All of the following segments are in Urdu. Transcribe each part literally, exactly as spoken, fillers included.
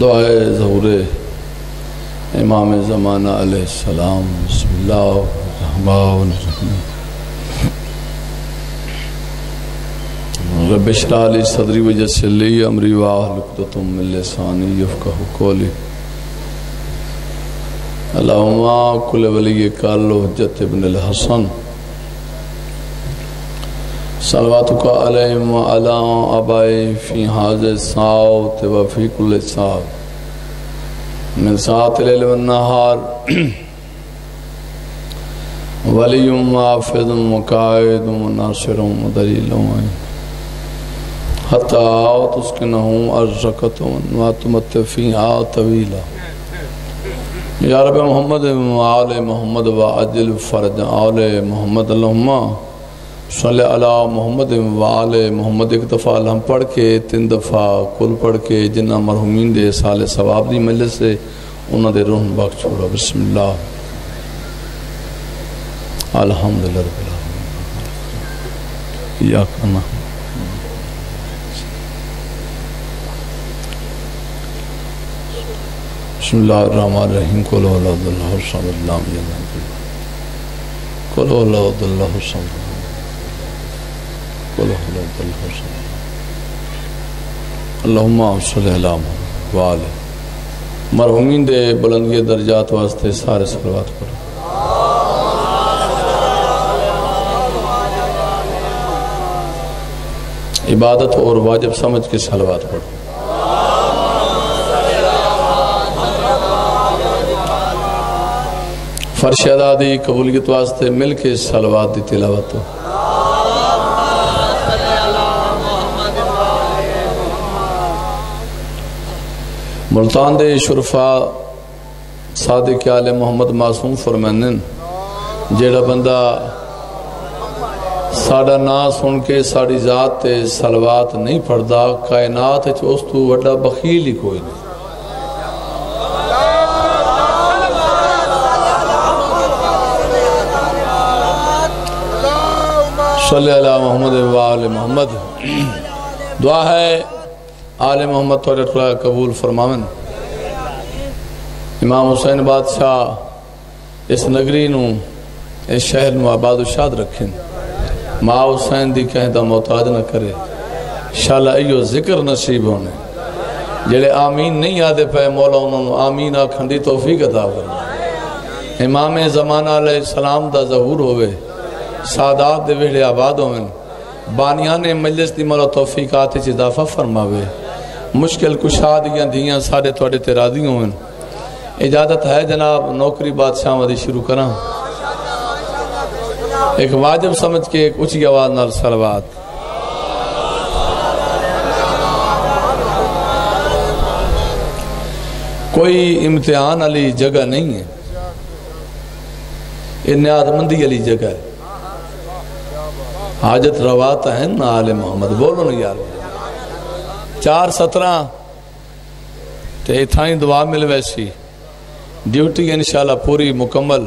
دعائے ظہور امام زمانہ علیہ السلام بسم اللہ الرحمن الرحیم رب اشرح لی صدری ویسر لی امری واحلل عقدۃ من لسانی یفقہوا قولی اللہم کل ولی کال حجت ابن الحسن صلواتک علیہم و علی آبائہم فی ھذا الساعۃ و فی کل ساعۃ من ساعۃ اللیل و النہار ولی حافظ و قائد و ناصر و دلیل حتی تسکنہ ارضک و تمتع فیھا طویلا یا رب محمد و آل محمد و عجل فرج آل محمد اللہم صلی اللہ محمد و آل محمد ایک دفعہ الہم پڑھ کے تین دفعہ کل پڑھ کے جنہ مرحومین دے سال ثواب دی مجلس سے انہ دے روح باق چھوڑا بسم اللہ الحمدللہ رب العالمین یا کرنا بسم اللہ الرحمن الرحیم قل هو اللہ اللہ حسن اللہ قل هو اللہ اللہ حسن قل هو اللہ اللہ حسن اللہم صلی اللہ علیہ وآلہ مرحومین دے بلندگی درجات واسطے سارے صلوات کرو عبادت اور واجب سمجھ کے صلوات کرو فرش ادا دی قبولیت واسطے مل کے صلوات دی تلاوت ہو ملتان دے شرفاء صادق آل محمد معصوم فرمانن جیڑا بندہ ساڑھا نا سن کے ساڑھی ذات تے صلوات نہیں پڑھدا کائنات چ اس تو وڈا بخیل ہی کوئی نہیں صلی اللہ محمد و آل محمد دعا ہے آل محمد تولیت اللہ قبول فرماون امام حسین بادشاہ اس نگری نو اس شہر نو آباد و شاد رکھیں ماں حسین دی کہیں دا محتاج نہ کرے شالہ ایو ذکر نصیب ہونے جڑے آمین نہیں یادے پہ مولا انہوں نے آمین آکھندی توفیق عطا کرنے امام زمانہ علیہ السلام دا ظہور ہوئے سادات دے ویڑے آباد ہوئن بانیان مجلس دی مولا توفیقات چ اضافہ فرماوے مشکل کشادیاں دیاں سارے توڑے تے راضی ہوئن اجازت ہے جناب نوکری بادشاہ مدی شروع کرنا ایک واجب سمجھ کے ایک اچھی آواز نال صلوات کوئی امتحان علی جگہ نہیں ہے یہ نیازمندی علی جگہ ہے حاجت رواتا ہے نا آل محمد بولو نا یار چار سترہ تے اتھائیں دعا مل ویسی ڈیوٹی انشاءاللہ پوری مکمل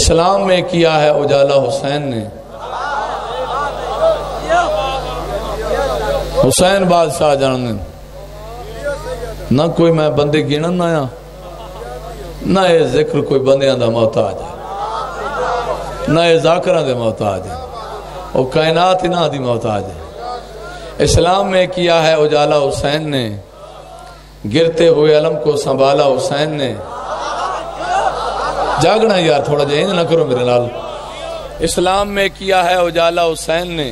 اسلام میں کیا ہے اجالا حسین نے حسین بادشاہ جانن نہ کوئی میں بندے گینن نہ آیا نہ اے ذکر کوئی بندیاں دا محتاج ہے نہ اے ذاکران دے محتاج ہے اور کائنات انہا دی محتاج ہے اسلام میں کیا ہے اجالا حسین نے گرتے ہوئے علم کو سنبھالا حسین نے جاگنا یار تھوڑا جہین نہ کرو میرے لال اسلام میں کیا ہے اجالا حسین نے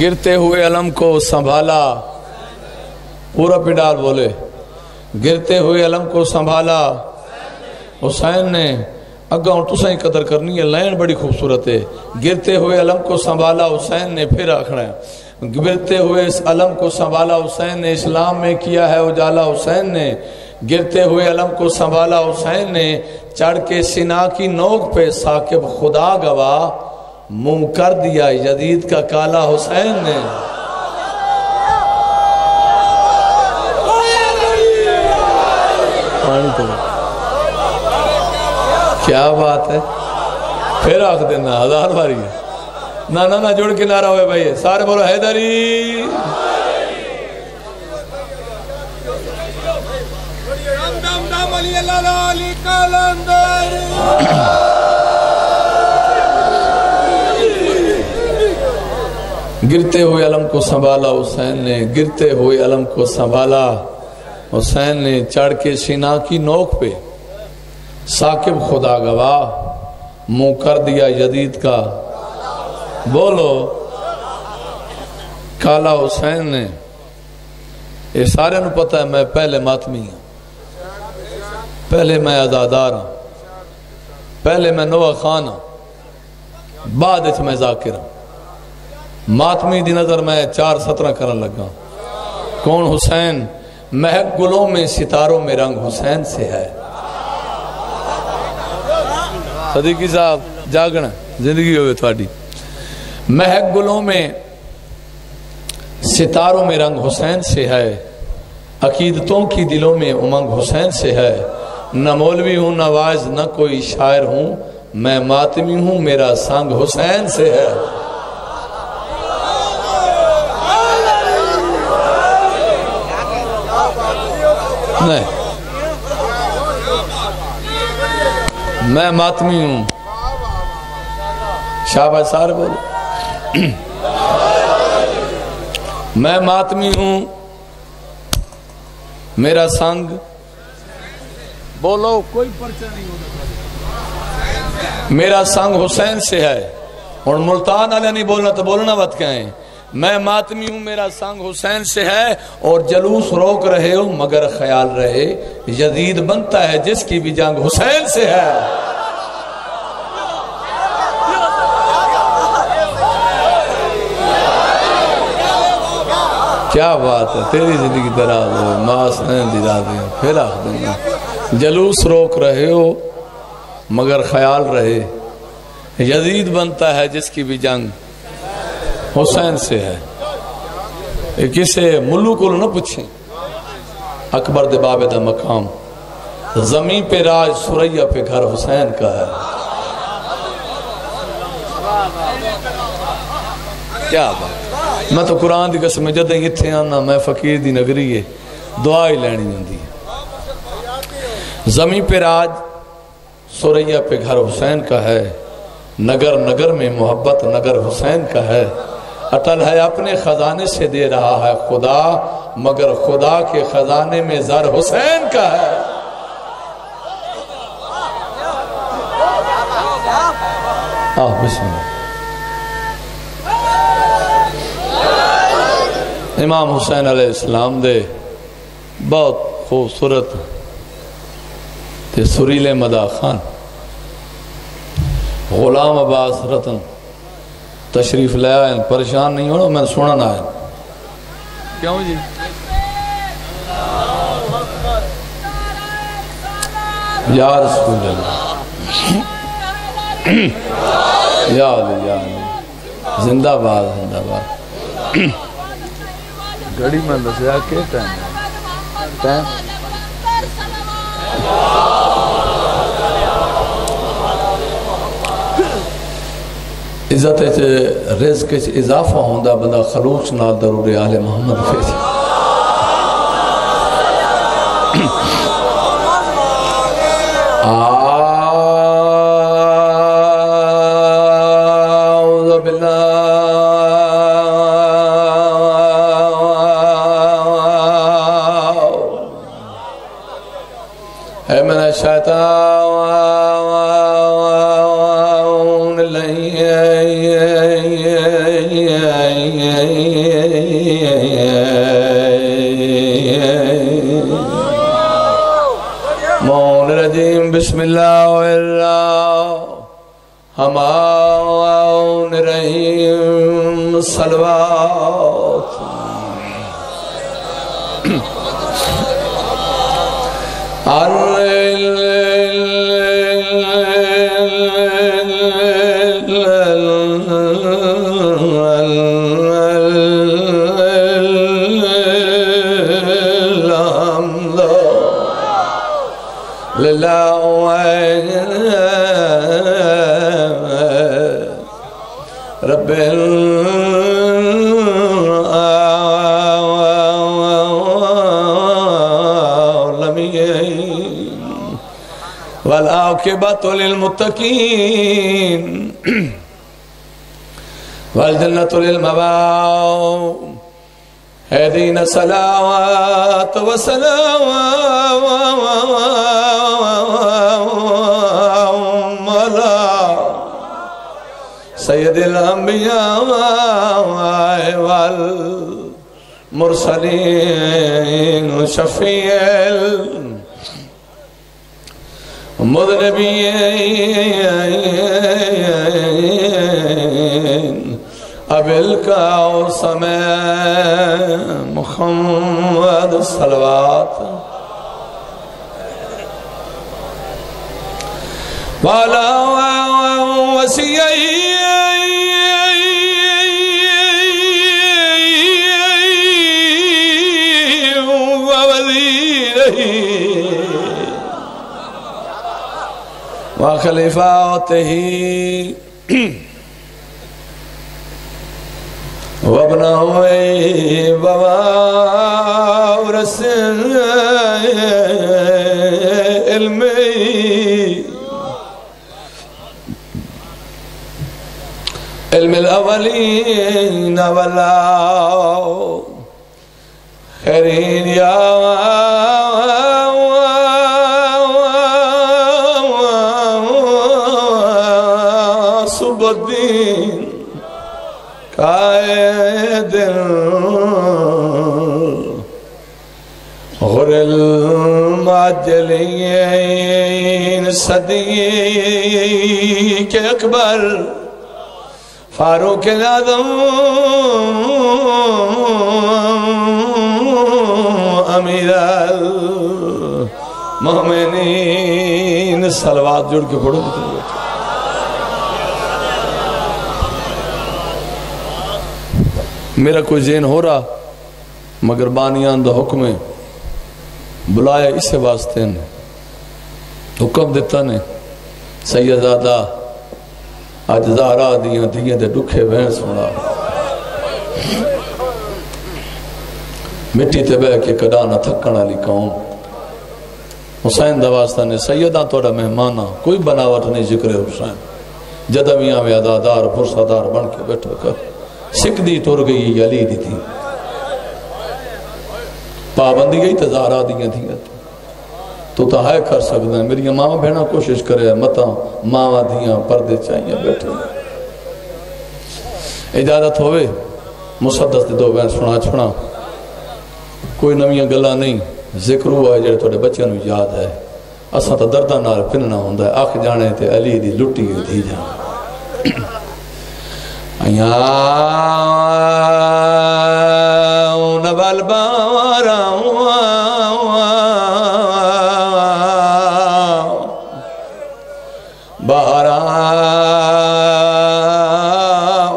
گرتے ہوئے علم کو سنبھالا پورا پنڈال بولے گرتے ہوئے علم کو سنبھالا حسین نے اگاؤں تسائیں قدر کرنی ہے لائن بڑی خوبصورت ہے گرتے ہوئے علم کو سنبھالا حسین نے پھر آکھنا ہے گرتے ہوئے اس علم کو سنبھالا حسین نے اسلام میں کیا ہے اجالا حسین نے گرتے ہوئے علم کو سنبھالا حسین نے چڑھ کے سینا کی نوک پہ ثاقب خدا گواہ منہ کر دیا یزید کا کالا حسین نے کیا بات ہے پھر آخ دینا ہزار باری ہے نانا نہ جڑ کے نعرہ ہوئے بھائی سارے بولو حیدری جلالی کلندری. گرتے ہوئے علم کو سنبھالا حسین نے، گرتے ہوئے علم کو سنبھالا حسین نے، چڑھ کے سینا کی نوک پہ ثاقب خدا گواہ منہ کر دیا یزید کا. بولو کالا حسین نے. یہ سارے انہوں پتہ ہے میں پہلے ماتمی ہوں، پہلے میں عزادار ہوں، پہلے میں نوہ خان ہوں، بعد اس میں ذاکر ہوں. ماتمی دی نظر میں چار سترہ کرن لگا. کون حسین؟ مہک گلوں میں ستاروں میں رنگ حسین سے ہے. صدیقی صاحب جاگنا زندگی ہوئے تھوڑی. مہک گلوں میں ستاروں میں رنگ حسین سے ہے، عقیدتوں کی دلوں میں امنگ حسین سے ہے. نہ مولوی ہوں نہ واعظ نہ کوئی شاعر ہوں، میں ماتمی ہوں میرا سنگ حسین سے ہے. میں ماتمی ہوں. شاباش سارے بولو. میں ماتمی ہوں میرا سنگ. بولو کوئی پرچہ نہیں ہوتا. میرا سنگ حسین سے ہے. اور ملتان علیہ نہیں بولنا تو بولنا مت کہیں. میں ماتمی ہوں میرا سنگ حسین سے ہے. اور جلوس روک رہے ہو مگر خیال رہے یزید بنتا ہے جس کی بھی جنگ حسین سے ہے. کیا بات ہے. تیری زندگی دراز ہو ماں حسین دیدہ دیا پھر آخ دینا. جلوس روک رہے ہو مگر خیال رہے یزید بنتا ہے جس کی بھی جنگ حسین سے ہے. کسے ملو کو نہ پوچھیں اکبر دے باب دا مقام. زمین پہ راج سوریا پہ گھر حسین کا ہے. کیا بات. میں تو قرآن دی قسم جدہ اتھے آنا میں فقیر دی نگری ہے دعائی لینی جندی ہے. زمین پہ راج سوریہ پہ گھر حسین کا ہے. نگر نگر میں محبت نگر حسین کا ہے. اٹل ہے اپنے خزانے سے دے رہا ہے خدا، مگر خدا کے خزانے میں زر حسین کا ہے. آہ بسم اللہ. امام حسین علیہ السلام دے بہت خوبصورت تے سریلے مدا خان غلام عباس رتن تشریف لے آئے. پریشان نہیں ہونا میں سونا نہ آئے. کیوں جی یا رسول اللہ یا علی یا علی زندہ باد زندہ باد. گڑی میں دسیا کے ٹائم ٹائم عزت رزق اضافہ ہوندہ بندہ خلوص نال ضرور آل محمد فیض. بسم اللہ الرحمن ہمان رحیم صلوات والعاقبة للمتقين والجنة للمباع هدينا صلوات وسلام على سيد الأنبياء والمرسلين شفيع المذنبين أبي الكوثر محمد الصلوات وعلى وصيه وخليفاته وابنه وورث علمي علم الأولين والآخرين يا قائد غر المعجلين صديق أكبر فاروق الأعظم أمير المؤمنين صلوات جوڑ کے پڑھو میرا کوئی ذہن ہو رہا مگر بانیان دا حکم ہے بلایا اسے واسطے نے حکم دیتا نے سیدادہ آج زہرہ دیاں دیاں دے ڈکھے بہن سونا مٹی تے بہ کے کڈانا تھکنا لکھاؤں حسین دا واسطہ نے سیدان توڑا مہمانا کوئی بناوٹ نہیں ذکر حسین جدمیاں ویادادار پرسادار بن کے بیٹھا کر سکھ دی ٹور گئی یلی دی تھی پابندی گئی تظاہرہ دیاں دیاں تو تا ہے کر سکتا ہے میری ماں بہنا کوشش کرے مطا ماں دیاں پردے چاہیے بیٹھے اجازت ہوئے مصدس دے دو بہن سنا چھنا کوئی نمیاں گلہ نہیں ذکر ہوا ہے جڑے توڑے بچیاں نو یاد ہے اساں تا دردہ نار پھننا ہوندہ ہے آخ جانے تے علی دی لٹی دی جانے أيام بالبارا بارا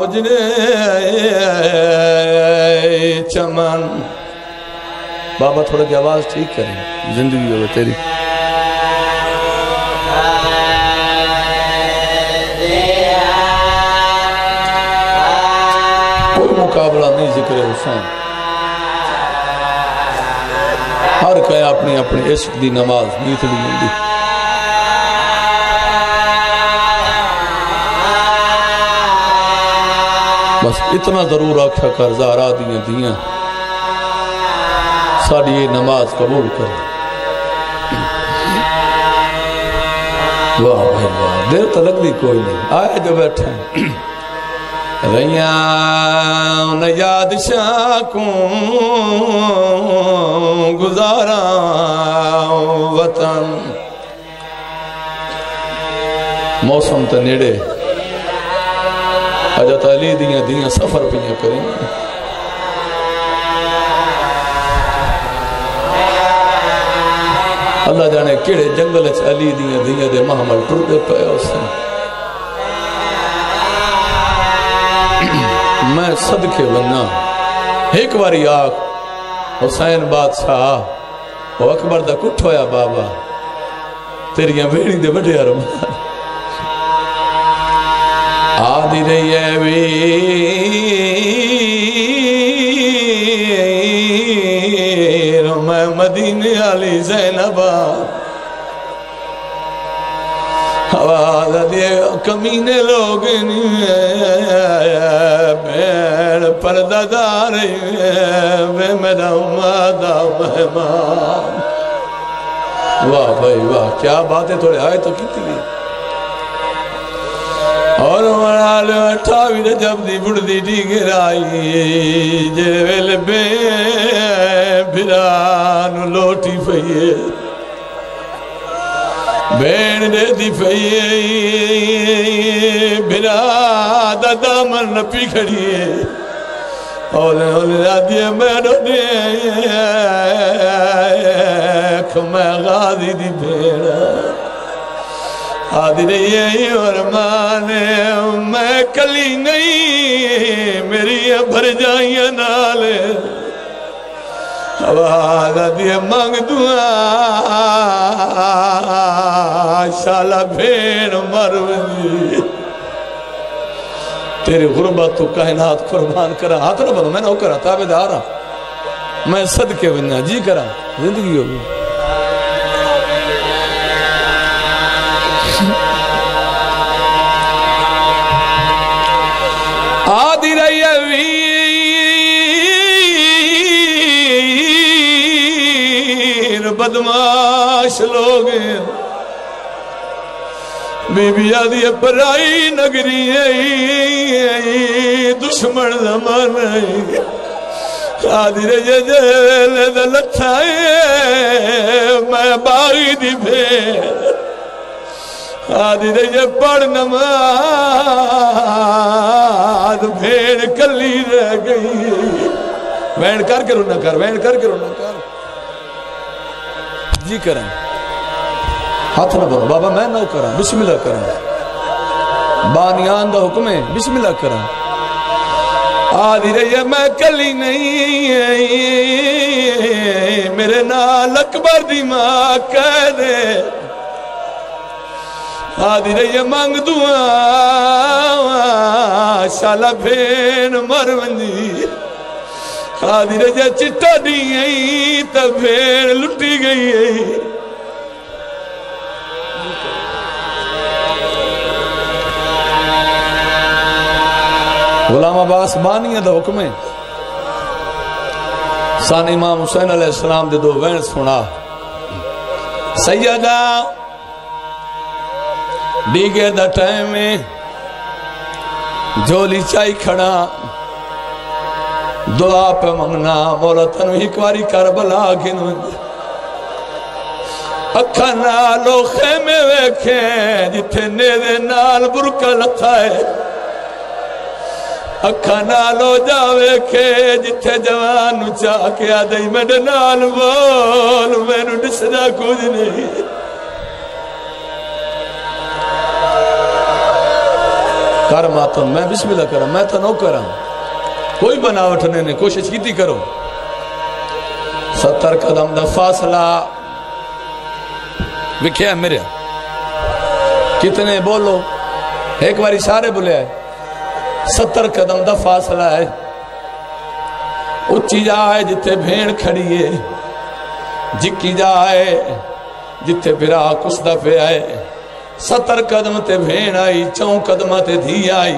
أجنبي چمن بابا تھوڑا کی آواز ٹھیک کریں زندگی ہو تیری مقابلہ نہیں ذکر حسین ہر کہے اپنی اپنی عشق دی نماز نیت لی مندی بس اتنا ضرور آکھا کر زہرہ دیاں دیاں ساڑی یہ نماز قبول کر واہ بھائی واہ دیر تلک دی کوئی نہیں آئے جو بیٹھے ہیں ریان یاد شاکوں گزارا وطن موسم تا نیڑے حضرت علی دیاں دیاں سفر پیاں کریں اللہ جانے کیڑے جنگل اچھ علی دیاں دیاں دے محمل ٹردے پہ اسے میں صدقے بننا ایک واری آگ حسین بادشاہ و اکبر دا کٹ ہویا بابا تیریاں بیڑی دے بڑے ارمان آدھی رہیے ویر میں مدینہ علی زینبہ کمینے لوگ نہیں میرے پردہ داری میں میرا امادہ مہمان واہ بھائی واہ کیا بات ہے تھوڑے آئے تو کتنی گئی اور ہمارا لٹھاوی نے جب دی بڑھتی ڈیگر آئی جے ویل بے بھران لوٹی پہیے بین دے دی فیئے بلاد دامن پی کھڑیے اولے اولے آدھیے میں دوڑے کھمیں غازی دی بھیڑا آدھیے یہی ورمانے میں کلی نہیں میری بھر جائیں نالے آدھا دیئے مانگ دعا شالہ بھین مروزی تیری غربت تو کائنات قربان کرا ہاتھ نہ بنو میں نہ ہو کرا تابدارا میں صدقے بننا جی کرا زندگی ہوگی آدھی رہی ہوئی بدماش لوگ ہیں بی بی آدھی پرائی نگری ہے دشمن زمان ہے آدھی رجے جیلے دلتھا ہے میں باغی دی بھیڑ آدھی رجے پڑھ نماز بھیڑ کلی رہ گئی بھیڑ کر کے رونا کر بھیڑ کر کے رونا کر جی کریں ہاتھ نہ بھرو بابا میں نہ کریں بسم اللہ کریں بانیان دا حکم ہے بسم اللہ کریں آدھی رہی میں کلی نہیں میرے نال اکبر دی ماں کہہ دے آدھی رہی مانگ دعا شالہ بھین مروندی آدھی رجہ چٹا دی گئی تب بھیڑ لٹی گئی غلام عباس بانی ہے دا حکم ہے سان امام حسین علیہ السلام دے دو وین سنا سیدہ دیگے دا ٹائم میں جولی چائی کھڑا دعا پہ منگنا مولا تنو ہکواری کربلا گنو اکھا نالو خیمے ویکھیں جتھے نیدے نال برکا لتھا ہے اکھا نالو جا ویکھیں جتھے جوانو چاکے آدھائی میڈے نال بول میں نو ڈسنا کچھ نہیں کرماتن میں بسم اللہ کرم میں تنو کرم کوئی بناوٹ نہیں نہیں کوشش کیتی کرو ستر قدم دا فاصلہ وکھیا ہے میرے کتنے بولو ایک باری سارے بولے آئے ستر قدم دا فاصلہ ہے اچھی جائے جتے بھیڑ کھڑیے جکی جائے جتے بھیڑا کسدہ پہ آئے ستر قدم تے بھیڑ آئی چون قدمہ تے دھی آئی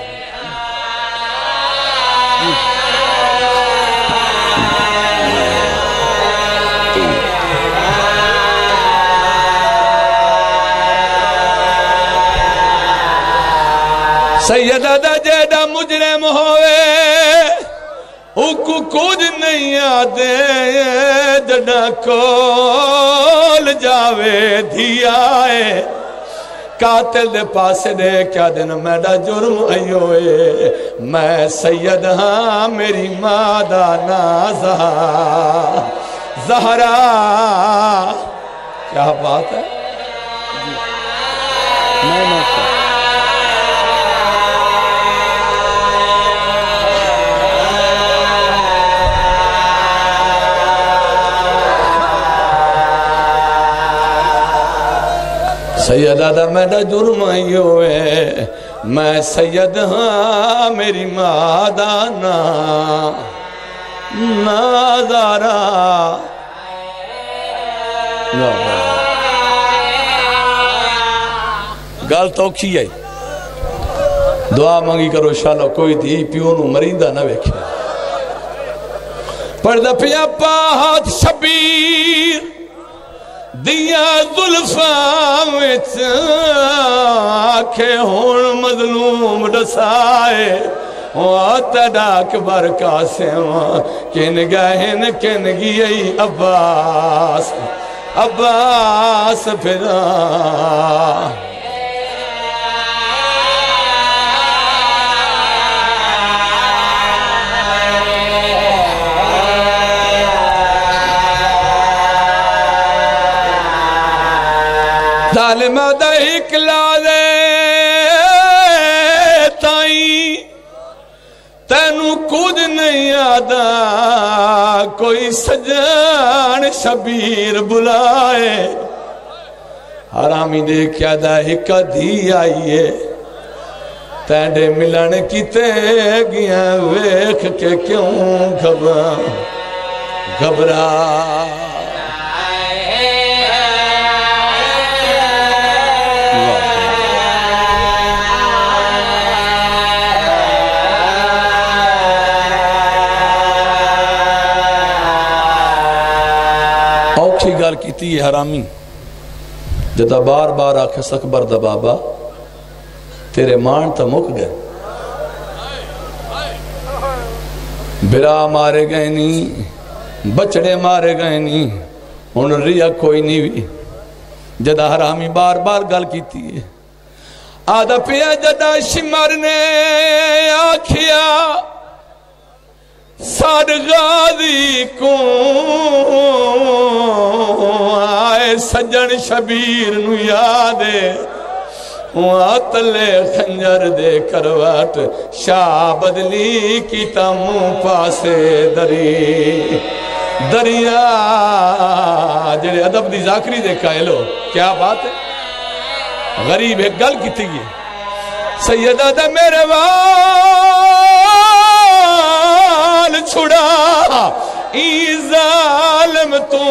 سیدہ دا جیدہ مجرم ہوئے اکو کچھ نہیں آدھے جڑا کول جاوے دھیا ہے قاتل دے پاسے دے کیا دن میڈا جرم ایوئے میں سید ہاں میری ماں دا نازہ زہرہ کیا بات ہے میں نہ کہا सैयदा दा मेरा जुर्म इयो है मैं सैयद हाँ मेरी माँ दा ना नाज़ारा गल तो औखी आई दुआ मंगी करो शालो कोई धी प्यो नू मरींदा ना वेखे पर्दा पिया पाहत शबीर दिया जुल्फा विच आखे हुण मजलूम दसाए तडाक बर कासिम किन गहन किन गई अब्बास अब्बास फिरा ज़ालिमा दा इकला दे ताई तैनू कुछ नहीं आता कोई सजान शबीर बुलाए हरामी दे क्या दा इक धी आईए तेरे मिलन किते गया वेख के क्यों घबरा घबरा की हरामी जदा बार बार आखे सकबर दा बाबा तेरे मान तो मुक गए बिरा मारे गए नहीं बचड़े मारे गए नहीं हुन रिया कोई नहीं जदा हरामी बार बार गल की आदा पिया जदा शिमर ने आखिया साढ़ गादी को आए सजन शबीर नू याद तले खंजर दे करवट शाह बदली की तमू पासे दरी दरिया जेड़े अदब दी जाकरी दे कायलो क्या बात है गरीब एक गल की सैयदा दा मेरे छुड़ा ज़ालिम तू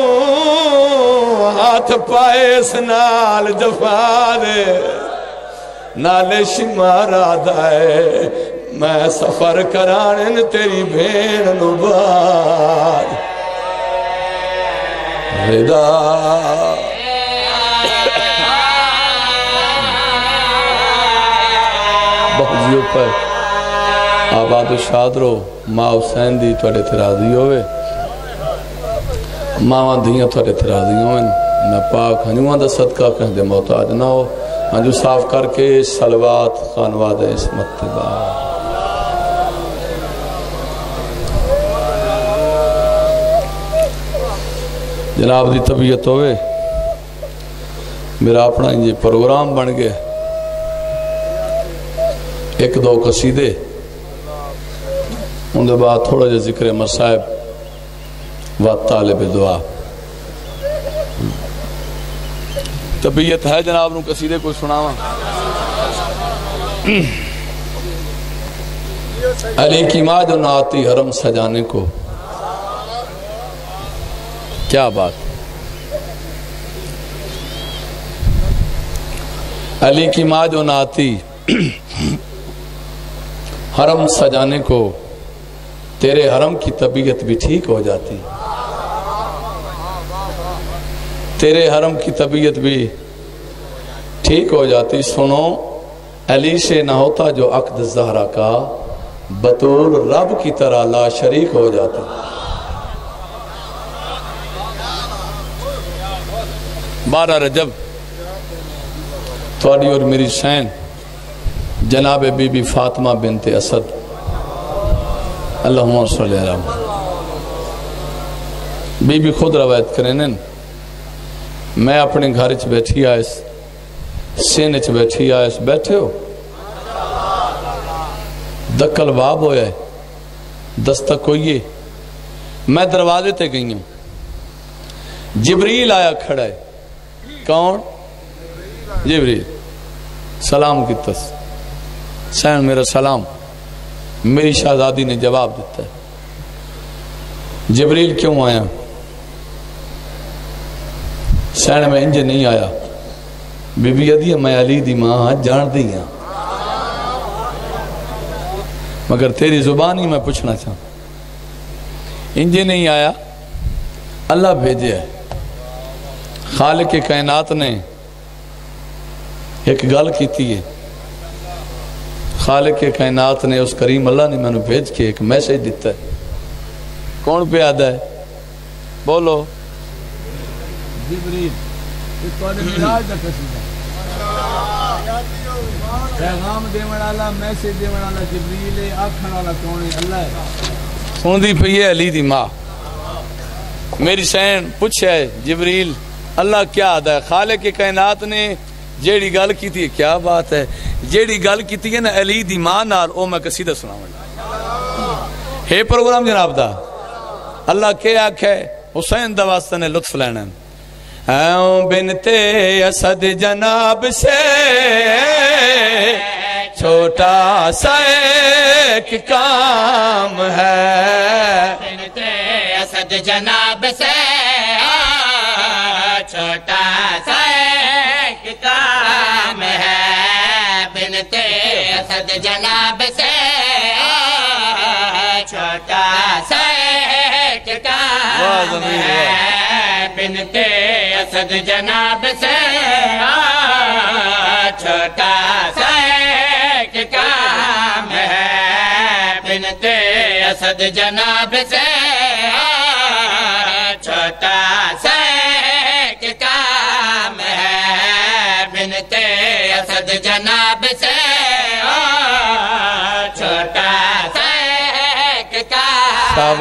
हाथ पाएस नाल जफा दे नाले शिमारा दाए मैं सफर कराने तेरी भेड़ नू बार रिदा बाजियों पर आबाद शाद रहो माँ हुसैन दी थोड़े तराजी होवे मावा धियाँ थोड़े तराजी होवन ना पाक हंजुआ दा सदका कह दे मोहताज ना हो हंजू साफ करके सलवात खानवाद इसमत तिबा जनाब दी तबीयत होवे मेरा अपना ये प्रोग्राम बन गया एक दो कसीदे उनके बाद थोड़ा जा जिक्र मसाइब व तालिब दुआ तबीयत है जनाब नू कसीदे कोई सुनावा अली की माँ जो ना आती हरम सजाने को क्या बात अली की माँ जो ना आती हरम सजाने को तेरे हरम की तबीयत भी ठीक हो जाती तेरे हरम की तबीयत भी ठीक हो जाती सुनो अली से ना होता जो अक़्द ज़हरा का बतौर रब की तरह ला शरीक हो जाता बारह रजब थोड़ी और मेरी सैन जनाब बीबी फातिमा बिनते असद अल्लाहुम्मा सल्ली अला मुहम्मद बीबी खुद रवायत करें मैं अपने घर च बैठी आयस सीन च बैठी आयस बैठे हो दक्कल वाब होया दस्तक होइए मैं दरवाजे ते गई हूँ जिब्रील आया खड़ा है कौन جبريل سلام کی تس سین میرا سلام میری شہزادی نے جواب دیتا ہے جبریل کیوں آیا سین میں انجے نہیں آیا بی بی ادھی میں علی دی ماں جان دی ہاں مگر تیری زبانی میں پوچھنا چاہوں انجے نہیں آیا اللہ بھیجے ہے خالق کائنات نے ایک گل کیتی ہے خالق کائنات نے اس کریم اللہ نے میں نے بھیج کے ایک میسج دیتا ہے کون پہ آدھا ہے بولو سوندی پہ یہ علی دی ماں میری سین پوچھ ہے جبریل اللہ کیا آدھا ہے خالق کائنات نے جیڑی گل کی تھی کیا بات ہے جیڑی گل کی تھی نا علی دی ماں نال او میں قصیدہ سناؤں ہے پروگرام جناب دا اللہ کیا ہے حسین دا واسطہ نے لطف لینا اوں بنت اسد جناب سے چھوٹا سا ایک کام ہے بنت اسد جناب سے چھوٹا سا ایک کام ہے بنت اسد جناب سے چھوٹا سا ایک کام ہے بنت اسد جناب سے چھوٹا سا ایک کام ہے بنت اسد جناب سے چھوٹا سا اسد جناب سے چھوٹا سا ایک کام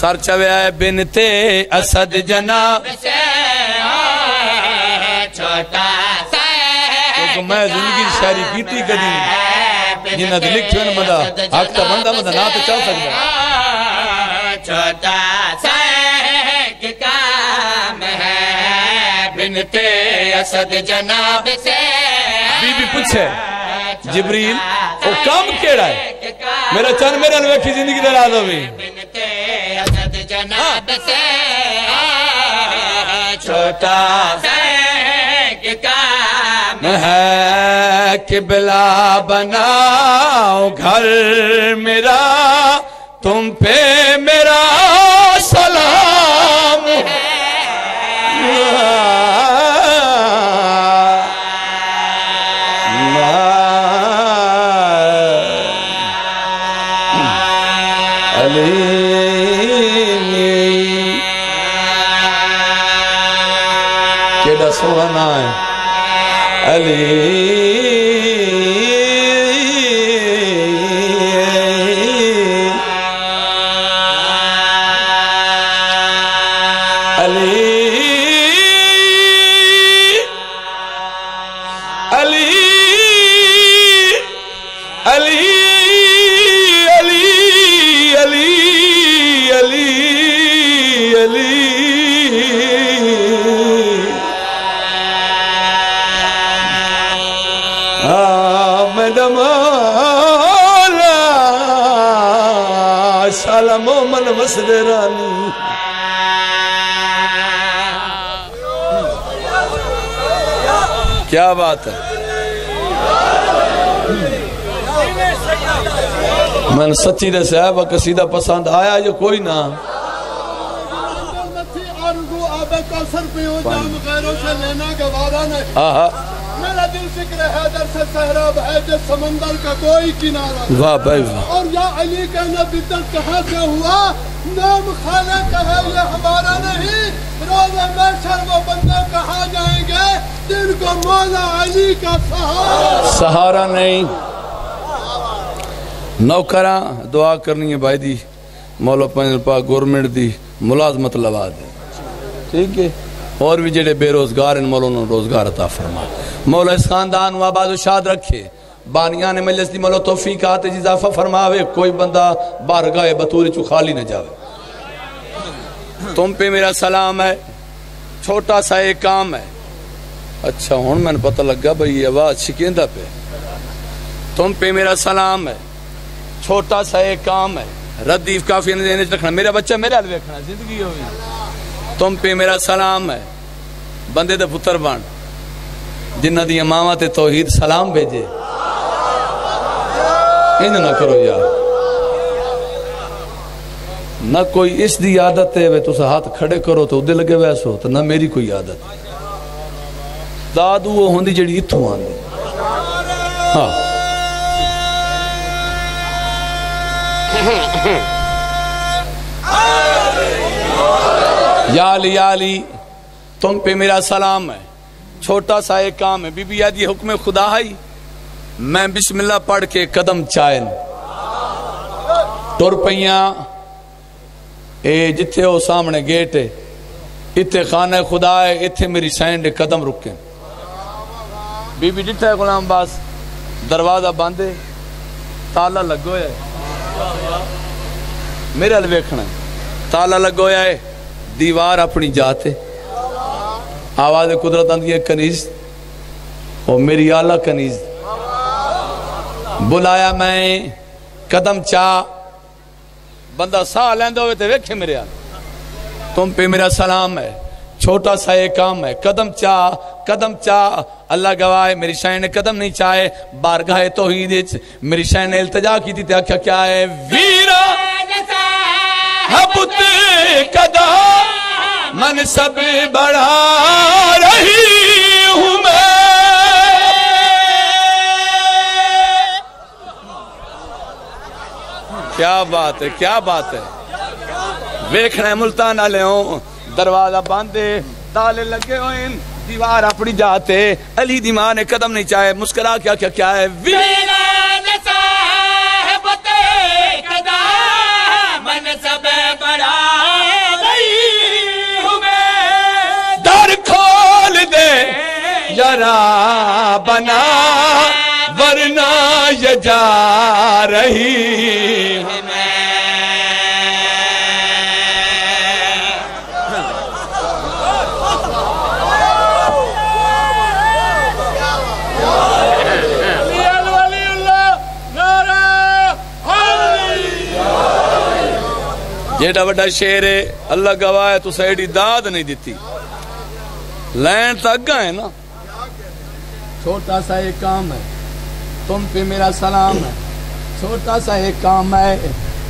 سر چوے آئے بنت اسد جناب سے چھوٹا سا کیونکہ میں زندگی شہری کیتی قدیم جنہ دلک چون مدہ حق تا بندہ مدہ نہ تو چل سکتا ہے چھوٹا سا کی کام ہے بنت اسد جناب سے بی بی پوچھے جبریل وہ کام کیڑا ہے میرا چند میرا نویکھی زندگی دے راز ہوئی بنت اسد جناب سے چھوٹا سا ایک کام ہے قبلہ بناؤ گھر میرا تم پہ میرا سلام مسدرانی کیا بات ہے من سچی دے صحابہ قصیدہ پسند آیا جو کوئی نہ آرزو آب کوثر پیوں جام غیروں سے لینا گوارا نہیں मेरा दिल फिक्र है दर्द से सहराब है जब समंदर का कोई किनारा। वाह भाई वाह। और या अली कहना बिदअत कहाँ से हुआ, नाम खाना का है ये हमारा नहीं। रोज़े महशर वो बंदे कहाँ जाएंगे जिनको मौला अली का सहारा सहारा नहीं। नौकरा दुआ करनी है भाई दी, मौला पंजल पाक गौरमेंट दी मुलाजमत लवा दे, ठीक है। और भी जेडे बेरोजगार इन मौला उन्होंने रोजगार अता फरमा, मौला इस खानदान आबाद शाद रखे, बानिया ने मजलिस दी मौला तौफीक आते इजाफा फरमावे, कोई बंदा बारगाह बतूरी चू खाली न जावे। तुम पे मेरा सलाम है, छोटा सा एक काम है। अच्छा हूँ मैंने पता लगा भाई ये आवाज शिकेंदा पे। तुम पे मेरा सलाम है, छोटा सा एक काम है, रदीफ काफी रखना, मेरा बच्चा मेरे हल वेखना जिंदगी हो। तुम पे मेरा सलाम है, बंदे दे पुत्तर बन जिन्हां दी मावां ते तौहीद सलाम भेजे। इंज ना करो यार, ना कोई इस दी आदत है वे तुस हाथ खड़े करो तो उदे लगे वैसो, तो ना मेरी कोई आदत दादू वो होंदी जेड़ी इत्थों आंदी। हाँ या अली या अली तुम पे मेरा सलाम है, छोटा सा एक काम है। बीबी याद ये हुक्म खुदा है, मैं बिस्मिल्लाह पढ़ के कदम चायन तुर पैया। ए जिथे वो सामने गेट है, इतने खाना खुदा है, इतने मेरी सैंड कदम रुके। बीबी जिथे गुलाम बास दरवाजा बंद है, ताला लगो है, मेरे हल वेखना, ताला लगो है, दीवार अपनी जाते। आवाज कुदरत आंदी है, कनीज और मेरी आला कनीज बुलाया मैं कदम चा। बंदा साह लैंदा होवे ते वेखे मेरे आल। तुम पे मेरा सलाम है, छोटा सा एक काम है, कदम चा कदम चा। अल्लाह गवाह है मेरी शान ने कदम नहीं चाहे, बारगाह तौहीद मेरी शान ने इल्तिजा की थी, आख्या क्या है वीरा हबुत कदा मन सब बढ़ा रही हूँ मैं। क्या बात है, क्या बात है। वेखना मुल्तान आले हो, दरवाजा बांधे, ताले लगे हो, दीवार अपनी जाते। अली दी मां ने कदम नहीं चाहे, मुस्कुरा क्या क्या क्या है जरा बना वरना ये जा रही है मैं। जेड़ा बड़ा शेर है, अल्लाह गवाह है तुसे एडी दाद नहीं दिती, लैंड तक है ना। छोटा सा एक काम है, तुम पे मेरा सलाम है, छोटा सा एक काम है,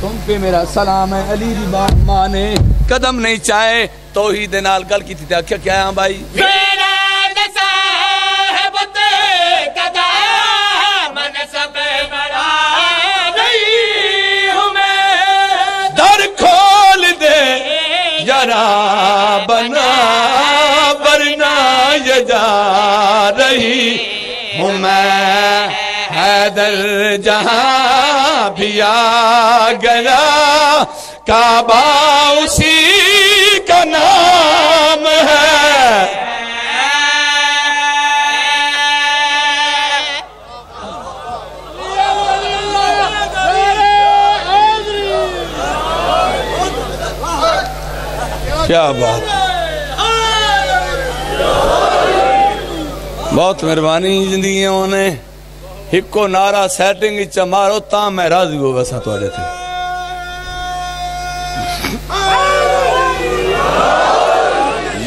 तुम पे मेरा सलाम है। अली दी मां ने कदम नहीं चाहे, तौहीद नाल गल की थी, क्या क्या है भाई दर खोल दे जरा बना वरना ये जा रही हूँ मैं। हैदर जहाँ भी आ गया काबा उसी का नाम है। क्या बात, बहुत मेहरबानी जिंदगी होने। हिको नारा सेटिंग मारो ता मैं राजी हो वैसा थोड़े थे।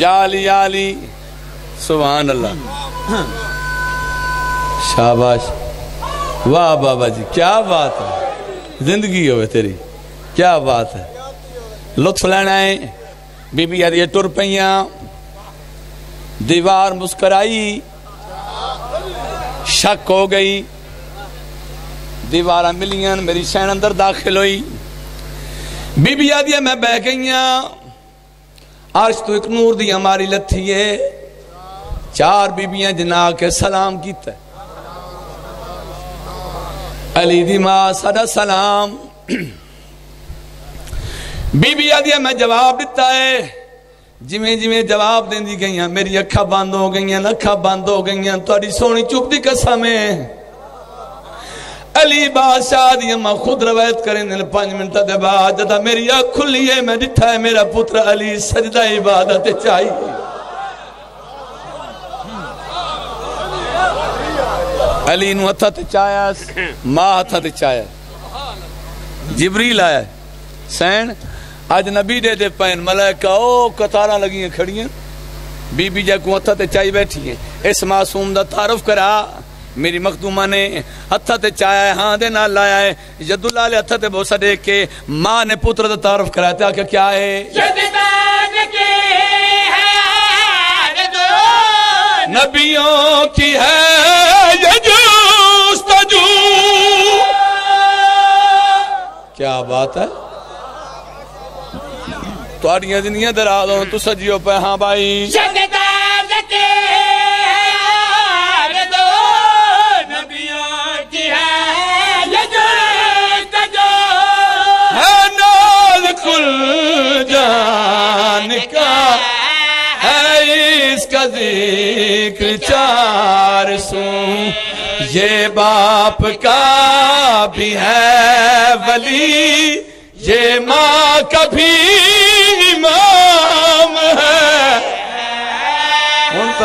याली याली सुभान अल्लाह, शाबाश, वाह बाबा जी क्या बात है, जिंदगी होवे तेरी, क्या बात है। लुत्फ लेना है। बीबी यार ये तुर पैया, दीवार मुस्कराई, شک ہو گئی، دیوارہ ملیاں، میری شین اندر داخل ہوئی، بی بی آدیا میں بہ گئیاں، آج تو ایک نور دی ہماری لتھی ہے، چار بی بیاں جنا کے سلام کیتا ہے، علی دی ماں ساڈا سلام، بی بی آدیا میں جواب دیتا ہے، جمیں جمیں جواب دیں دی گئیاں، میری اکھا باندھ ہو گئیاں، اکھا باندھ ہو گئیاں، تواری سونی چپ دی قسم ہے، علی بادشاہ دیا ماں خود روایت کریں دن پانچ منٹہ دے بعد جدا میری آنکھ کھلی ہے، میں ڈٹھا ہے میرا پتر علی سجدہ عبادت چاہیے، علی نو ہتھا تے چایا، ماں ہتھا تے چایا، جبریل آیا سین آج نبی دے دے پین، ملائکہ او کتاراں لگی ہیں کھڑی ہیں، بی بی جا کو ہتھا تے چائی بیٹھی ہیں، اس معصوم دا تعارف کرا، میری مخدومہ نے ہتھا تے چایا ہے، ہاں دے نال لایا ہے، جدو لالے ہتھا تے بوسہ دیکھ کے ماں نے پتر دا تعارف کرایا تھا کہ کیا ہے، جذبان کی ہے دو نبیوں کی ہے یجوز تجو، کیا بات ہے، تو آڑیاں دنیا دراز ہوں تو سجیو پہ، ہاں بھائی جذبان کی ذکر چار سوں، یہ باپ کا بھی ہے ولی، یہ ماں کا بھی امام ہے، ان تو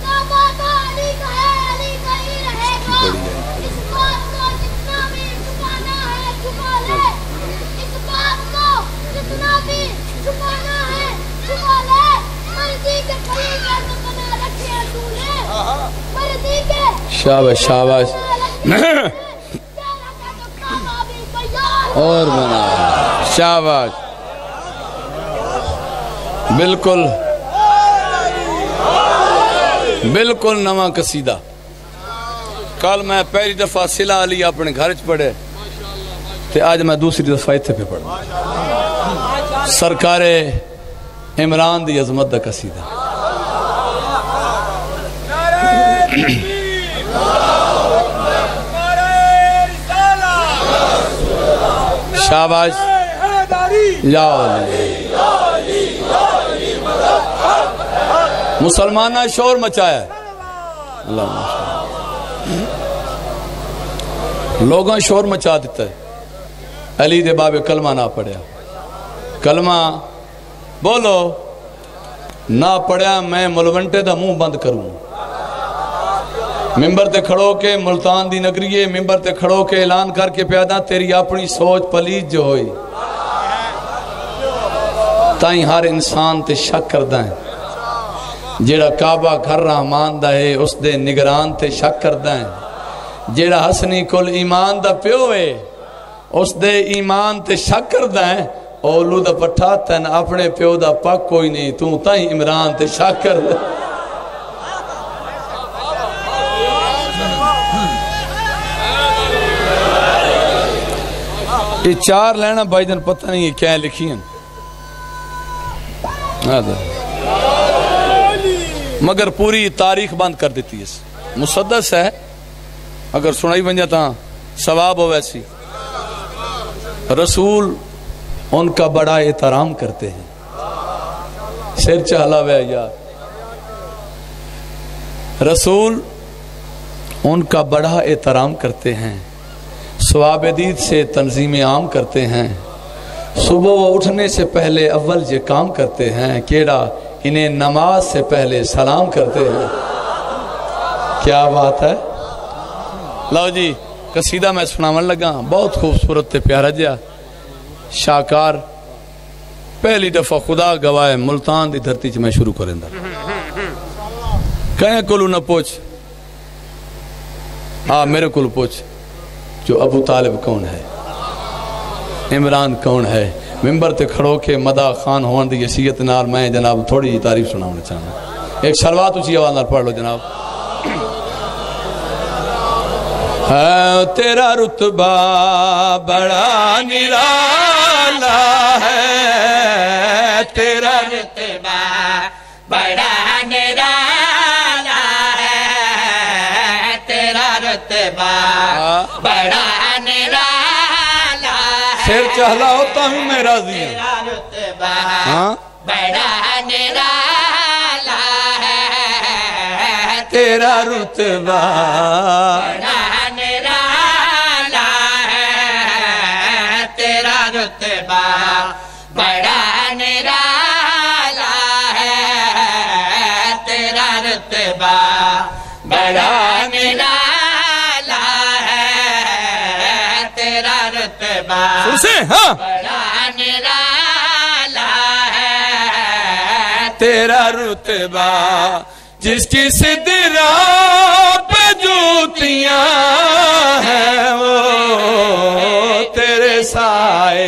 شاباش شاباش، اور بنا، شاباش، بالکل بالکل نواں قصیدہ، کل میں پہلی دفعہ صلہ علی اپنے گھر چ پڑھے تو آج میں دوسری دفعہ اتھے پہ پڑھوں، سرکار عمران دی عظمت دا قصیدہ، شاباش، یا علی مسلمانہ شور مچایا ہے، لوگوں شور مچا دیتا ہے، علی دے باب کلمہ نہ پڑھیا، کلمہ بولو نہ پڑھیا، میں ملونٹے دا منہ بند کروں، ممبر تے کھڑو کے ملتان دی نگریے، ممبر تے کھڑو کے اعلان کر کے پیاداں، تیری اپنی سوچ پلیت جو ہوئی تائیں ہر انسان تے شک کردہ ہیں، جیڑا کعبہ گھر رحمان دا ہے اس دے نگران تے شک کردہ ہیں، جیڑا حسنی کل ایمان دا پیو ہے اس دے ایمان تے شک کردہ ہیں، اولو دا پٹھا تن اپنے پیو دا پک کوئی نہیں، تو تائیں عمران تے شک کردہ ہیں، یہ چار لینا بھائی جن پتہ نہیں یہ کیا لکھی ہیں، مگر پوری تاریخ بند کر دیتی ہے، مصدس ہے، اگر سنائی بن جاتا ثواب ہو، ویسی رسول ان کا بڑا احترام کرتے ہیں، سر چہلا وے یار، رسول ان کا بڑا احترام کرتے ہیں، ثواب دید سے تنظیم عام کرتے ہیں، صبح اٹھنے سے پہلے اول یہ کام کرتے ہیں، کیڑا انہیں نماز سے پہلے سلام کرتے ہیں، کیا بات ہے، لو جی قصیدہ میں سناون لگا، بہت خوبصورت پیارا جیا، شاکار پہلی دفعہ خدا گواہ ملتان دی دھرتی چھ میں شروع کریں دا کہیں کلو نہ پوچھ ہاں میرے کلو پوچھ جو ابو طالب کون ہے عمران کون ہے ممبر تے کھڑو کے مدہ خان ہوان دی یسیت نار میں جناب تھوڑی تعریف سنا ہونے چاہنا ایک سلوات اسی آواز نار پڑھ لو جناب تیرا رتبہ بڑا نرالا ہے تیرا رتبہ بڑا نرالا ہے تیرا رتبہ بڑا نرالا ہے سر چہلا ہوتا ہوں میں راضی ہوں تیرا رتبہ بڑا نرالا ہے تیرا رتبہ بڑا بڑا نرالا ہے تیرا رتبہ بڑا نرالا ہے تیرا رتبہ بڑا نرالا ہے تیرا رتبہ جس کی صدرہ پہ جوتیاں ہیں وہ تیرے سائے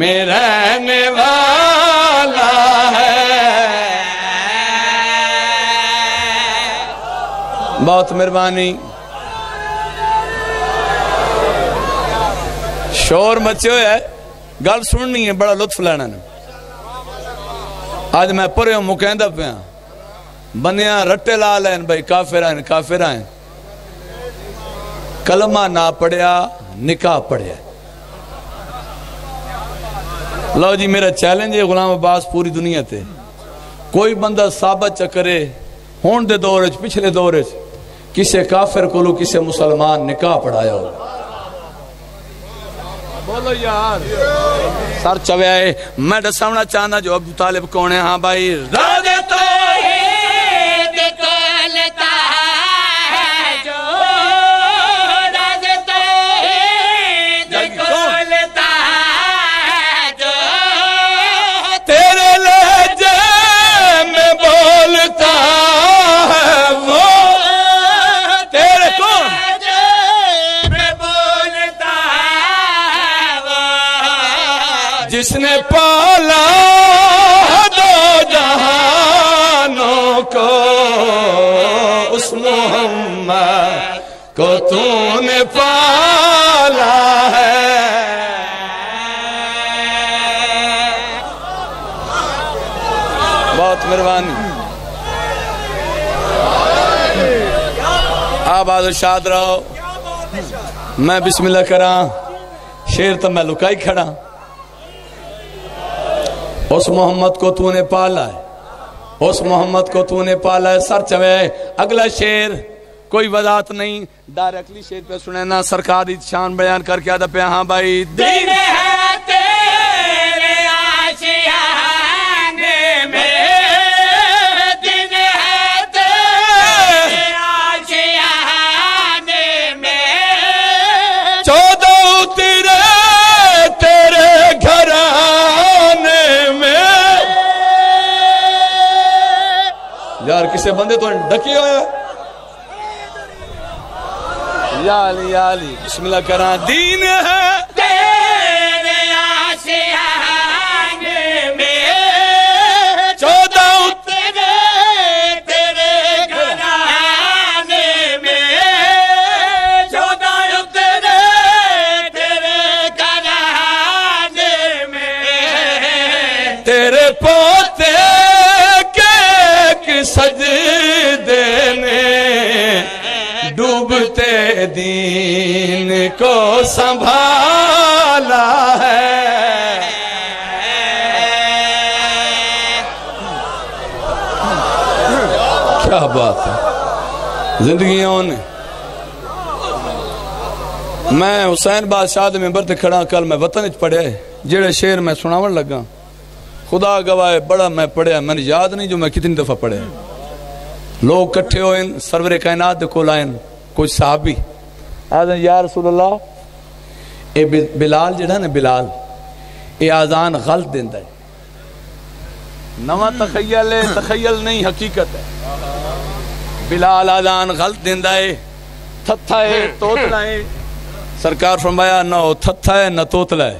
میں رہنے والا ہے بہت مہربانی شور مچے ہوئے ہے گل سننی ہے بڑا لطف لینا ہے آج میں پرے ہوں مکہندہ پہ ہاں بنیاں رٹے لال ہیں بھائی کافر ہیں کافر ہیں کلمہ نہ پڑھیا نکاح پڑھیا لو جی میرا چیلنج ہے غلام عباس پوری دنیا تے کوئی بندہ ثابت چکرے ہون دے دور اچھ پچھلے دور اچھ کسے کافر کلو کسے مسلمان نکاح پڑھایا ہوگا بولو یار سر چوے آئے میں دساونا چاہنا جو ابو طالب کونے ہاں بھائی راز توحید کولتا ہے جو راز توحید کولتا جس نے پالا دو جہانوں کو اس محمد کو تو نے پالا ہے بہت مہربانی آباد و شاد رہو میں بسم اللہ کرا شیر تو میں لکائی کھڑا اس محمد کو تو نے پالا ہے اس محمد کو تو نے پالا ہے سر چوے اگلا شیر کوئی وضاحت نہیں ڈائریکٹلی شیر پہ سنینا سرکار کی شان بیان کر کے آدھا پہ ہاں بھائی دین ہے تیرے آشیانے میں دین ہے تیرے آشیانے میں چودہ اترے تیرے گھرانے یار کسے بندے تو ڈکی ہوئے ہیں یا علی یا علی بسم اللہ کرا دین ہے تیرے آشیان میں چودہ اترے تیرے گھران میں چودہ اترے تیرے گھران میں تیرے پوتے سجدے نے ڈوبتے دین کو سنبھالا ہے کیا بات ہے زندگیوں نے میں حسین بادشاہ میں برد کھڑا کل میں وطن اچھ پڑھے جیڑے شیر میں سناون لگا خدا گواہ بڑا میں پڑھے میں نے یاد نہیں جو میں کتنی دفعہ پڑھے لوگ کٹھے ہوئے سرور کائنات دے کول آئے کچھ صحابی آزان یا رسول اللہ اے بلال جڑا نا بلال اے آزان غلط دیندہ ہے نواں تخیل ہے، تخیل نہیں حقیقت ہے۔ بلال آذان غلط دیندہ ہے، تھتھا ہے، توتلا ہے۔ سرکار فرمایا نہ ہو تھتھا ہے نہ توتلا ہے،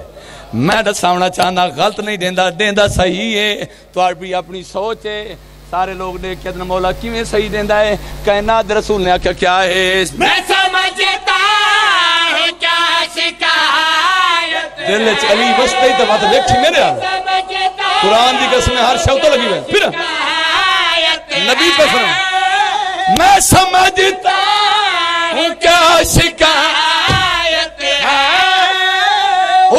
میں ڈس سامنا چاہنا غلط نہیں دیندہ، دیندہ صحیح ہے۔ تو آج بھی اپنی سوچ ہے، سارے لوگ نے کہ ادن مولا کی میں صحیح دیندہ ہے، کائنات رسول نے آکھا کیا ہے، میں سمجھتا ہوں کیا شکایت ہے، دل اچھ علی وسطے ہی دفعات لیک چھنے رہا قرآن دی قسمیں ہر شوطہ لگی ہوئے پھر نبی پر فرم، میں سمجھتا ہوں کیا شکایت ہے،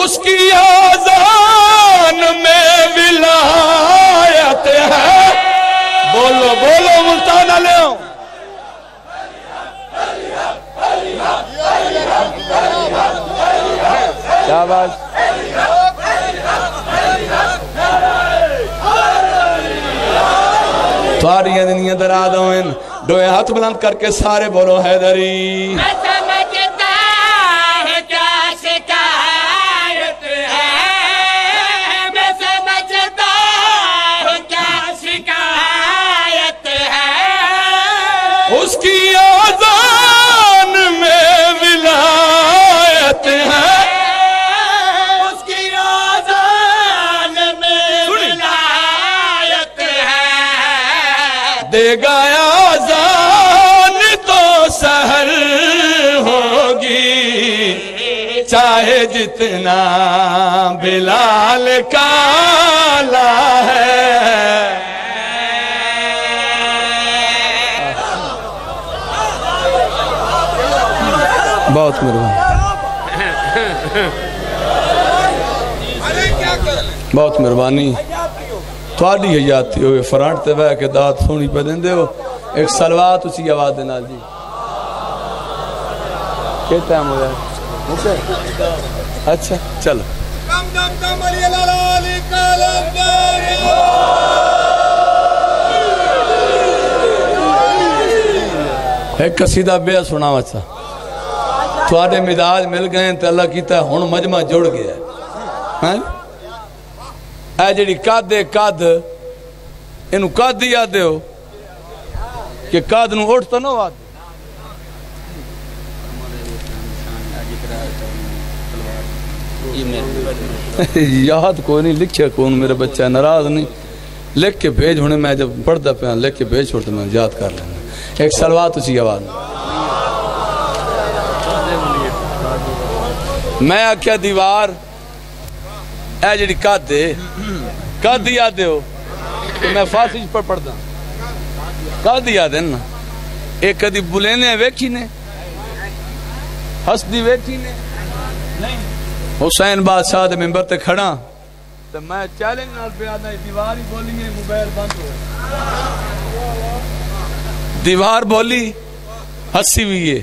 اس کی آزان میں ولایت ہے۔ بولو بولو ملتان علیہ ہوں، کیا بات تواریاں دنیا در آدھوئن دوئے ہاتھ بلند کر کے سارے بولو حیدری، میں سمجھتا ہوں کیا شکایت ہے، میں سمجھتا ہوں کیا شکایت ہے، اس کی آزان میں ولایت ہے۔ دے گا آزان تو سحر ہوگی، چاہے جتنا بلال کالا ہے۔ بہت مہربانی، بہت مہربانی، تواڑی حیات تھی ہوئے فرانٹ تے بے کے داد سونی پہ دیں دے ہو، ایک سلوات اسی آواز دینا جی کہتا ہے مجھے، اچھا چلو کم دم دم علی الالی کالم داری ایک قصیدہ بے سنا مچھا، تواڑے مداج مل گئے تو اللہ کیتا ہے ہون مجمع جوڑ گیا ہے۔ اے جڑی قاد دے قاد انہوں قاد دی یاد دے ہو کہ قاد انہوں اٹھتا نہ ہو آد یاد کوئی نہیں، لکھیا کون میرے بچہ ناراض نہیں، لکھ کے بھیج ہونے میں جب پڑھتا پہاں لکھ کے بھیج ہوتا میں یاد کر لینا، ایک سلوات اسی آواز میں آکھیا دیوار اے جڑی قاد دے قاد دی یاد دے ہو تو میں فارسی پر پڑھ دا قاد دی یاد دے نا، ایک کدی بلینے ویکھی نے حسدی ویکھی نے حسین بادشاہ دے ممبر تے کھڑا تو میں چیلنج نال پہ آدھا دیوار ہی بولی ہے، موبائل بند ہو دیوار بولی حسی ہوئی ہے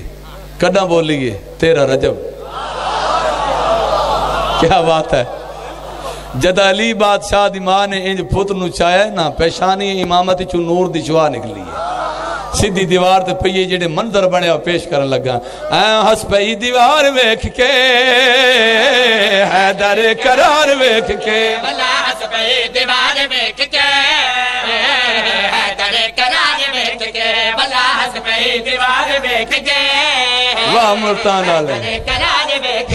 کدھا بولی ہے تیرہ رجب، کیا بات ہے جدہ علی بادشاہ دی ماں نے انج پتر نو چاہے نا پیشانی امامتی چون نور دی شواہ نکلی ہے، سیدھی دیوار تے پہیے جڑے منظر بنے اور پیش کرن لگا، ایم ہس پہی دیوار ویکھ کے حیدر قرار ویکھ کے، اللہ ہس پہی دیوار ویکھ کے حیدر قرار ویکھ کے، اللہ ہس پہی دیوار ویکھ کے واہ ملتان علی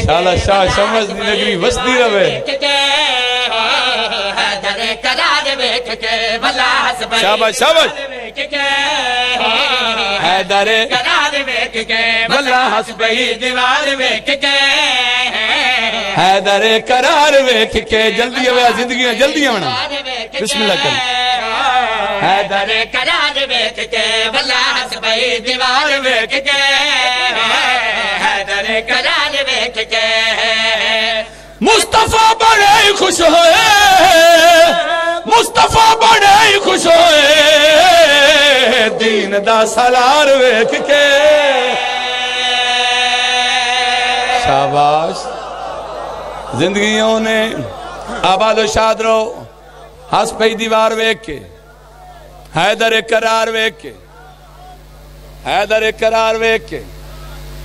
شالا شاہ شمس دی نگری وسدی روے شاباش شاباش حیدر قرار ویکھ کے، حیدر قرار ویکھ کے جلدی ہوئے زندگیاں جلدی ہونا بسم اللہ کریں، حیدر قرار ویکھ کے دیوار ویکھ کے، حیدر قرار ویکھ کے مصطفیٰ بڑے خوش ہوئے، مصطفیٰ بڑے ہی خوش ہوئے، دین دا سالار ویکھ کے شاباش زندگیوں نے آباد و شاد رو، ہس پہی دیوار ویکھ کے حیدر قرار ویکھ کے، حیدر قرار ویکھ کے،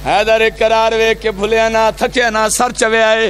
حیدر قرار ویکھ کے بھولیا نہ تھکیا نہ سر چوے آئے،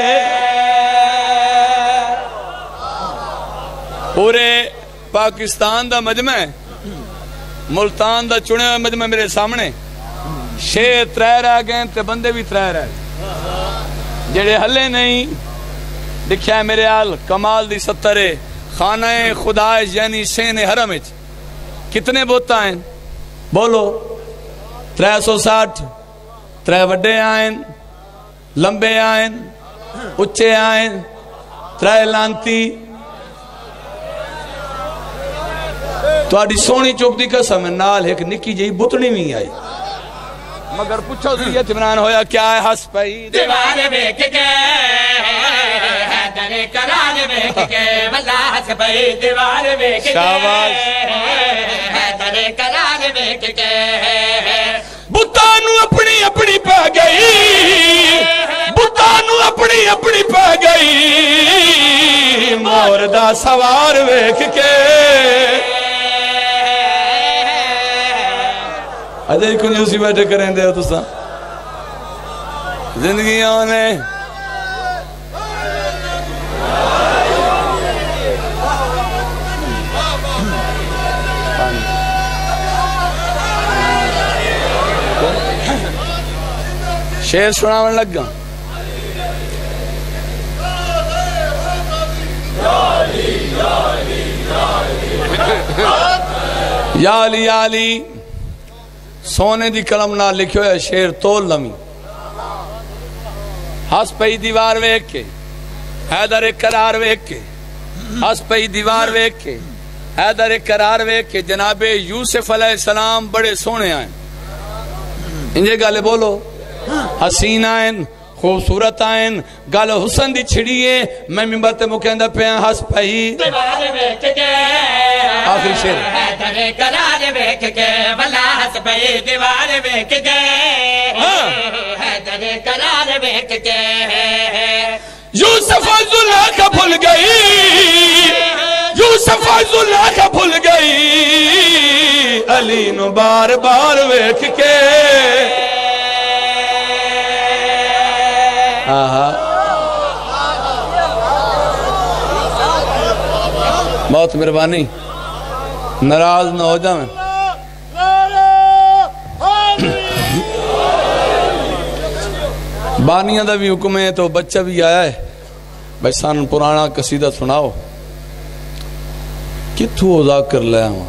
پورے پاکستان دا مجمع ملتان دا چنے مجمع میرے سامنے شیر ترائر آگئے تے بندے بھی ترائر آگئے جڑے حلے نہیں دکھیا ہے میرے آل کمال دی سترے خانہ خدایش یعنی شین حرمج کتنے بوتا ہیں بولو ترائی سو ساٹھ ترائی وڈے آئیں لمبے آئیں اچھے آئیں ترائی لانتی تو آڈی سونی چوک دی قسم نال ایک نکی جہی بطنی میں آئی مگر پوچھو سید عمران ہویا کیا ہے ہس پئی دیوار بیک کے حیدر قرار بیک کے بلا ہس پئی دیوار بیک کے حیدر قرار بیک کے بطانو اپنی اپنی پہ گئی بطانو اپنی اپنی پہ گئی موردہ سوار بیک کے آجائی کنیوسی بیٹھے کریں دے تو ساں زندگیوں نے شیر سناون لگ گا یا علی یا علی سونے دی کلم نہ لکھو یا شیر تول نمی ہس پئی دیوار ویک کے حیدر قرار ویک کے ہس پئی دیوار ویک کے حیدر قرار ویک کے جناب یوسف علیہ السلام بڑے سونے آئیں انجھے گالے بولو حسین آئیں خوبصورت آئیں گالے حسن دی چھڑیے میں ممبرت مکہندہ پیاں ہس پئی دیوار ویک کے آخری شیر حیدر قرار بیک کے بلا ہس پئی دیوار بیک کے حیدر قرار بیک کے یوسف زلیخا بھول گئی یوسف زلیخا بھول گئی علی نو بار بار بیک کے آہا بہت مہربانی ناراض نہ ہو جائیں بانیاں دا بھی حکم ہے تو بچہ بھی آیا ہے بھائی سان پرانا قصیدہ سناؤ کتھو اوزا کر لیا ہوں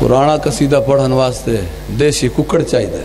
پرانا قصیدہ پڑھن واسطے دیسی ککڑ چاہی دے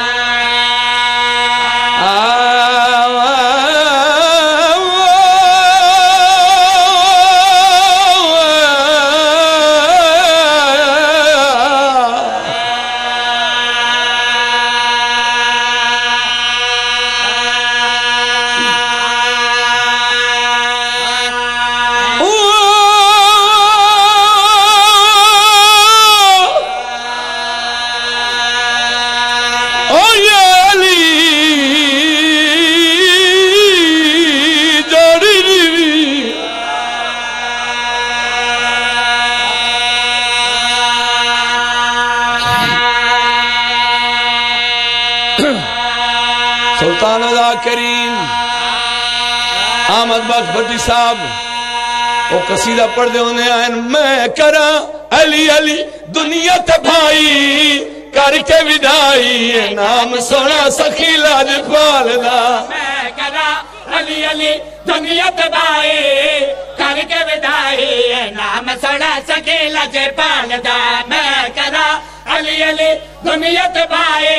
سلطان اللہ کریم آمد بخت بھٹی صاحب وہ قصیدہ پڑھ دے ہونے آئین میں کرا علی علی دنیا تے بھائی کر کے ودائی نام سونا سخی لاج پالدا میں کرا علی علی دنیا تے بھائی मार के विदाई नाम सड़ा सके लजे पाल दा मैं करा अली अली दुनिया तबाई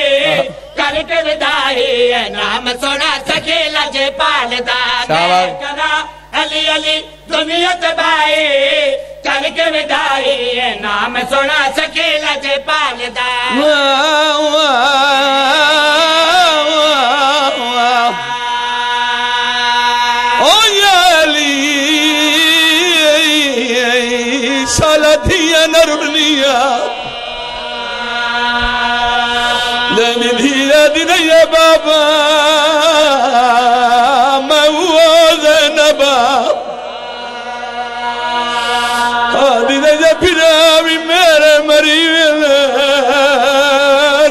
कर के विदाई नाम सड़ा सके लजे पाल दा मैं करा अली अली दुनिया तबाई कर के विदाई नाम सड़ा सके लजे पाल दा سالتي انا ربنيا لمدي لدي يا بابا ما هو ذنبا هذه يا بيرامي مر مريم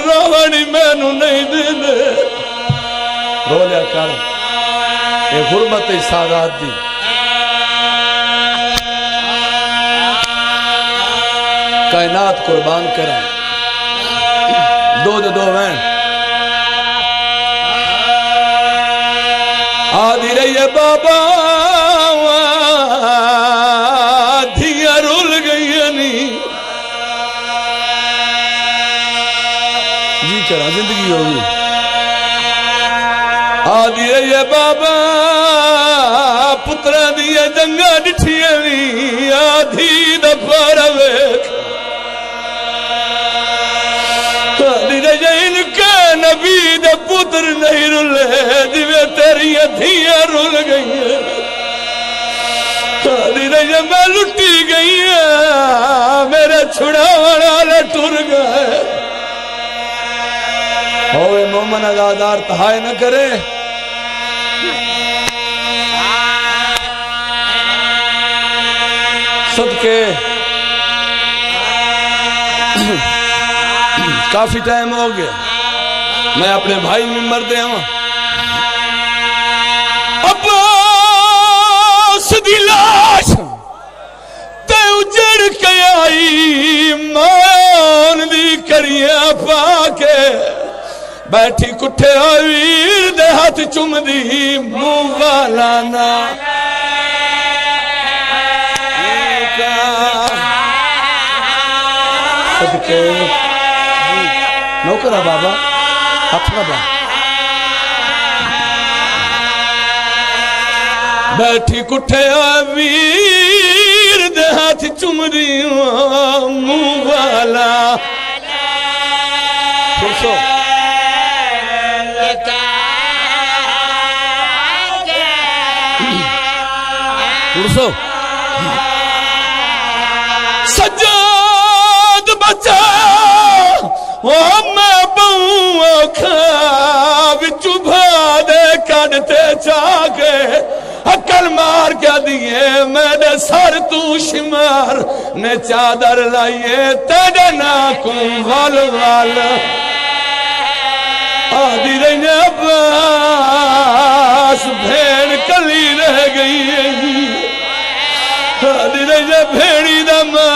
رواني منو نيدن روليا كان اي حرمتي سادات دي कायनात कुर्बान करा दो दो दो वैन आदि रही बाबा धिया रुल गई नी जी करा जिंदगी होगी आदि रही बाबा पुत्रा दिया जंगा डिठिया नी आधी दफा रवे نبی دا پتر نہیں رلے دیوے تیری ادھیا رل گئی ہے تاری رجے میں لٹی گئی ہے میرے چھڑا والا ٹر گئے ہوئے مومن ازادار تہائے نہ کرے صدقے کافی ٹائم ہو گئے میں اپنے بھائی میں مرد ہوں عباس دی لاش تے اجڑ کے آئی مان دی کریاں پا کے بیٹھی کٹھے ویر دے ہاتھ چم دی منہ والا نا صدقے نوکرہ بابا بیٹھی کٹھے ویر دے ہاتھ چمری منہ والا سنسو سنسو سجاد بچا ہمیں چبھا دے کڑتے چاکے اکل مار کیا دیئے میں نے سر تو شمار نے چادر لائیے تیڑے ناکم وال وال آدھی رہنے عباس بھیڑ کلی رہ گئی آدھی رہنے بھیڑی دماغ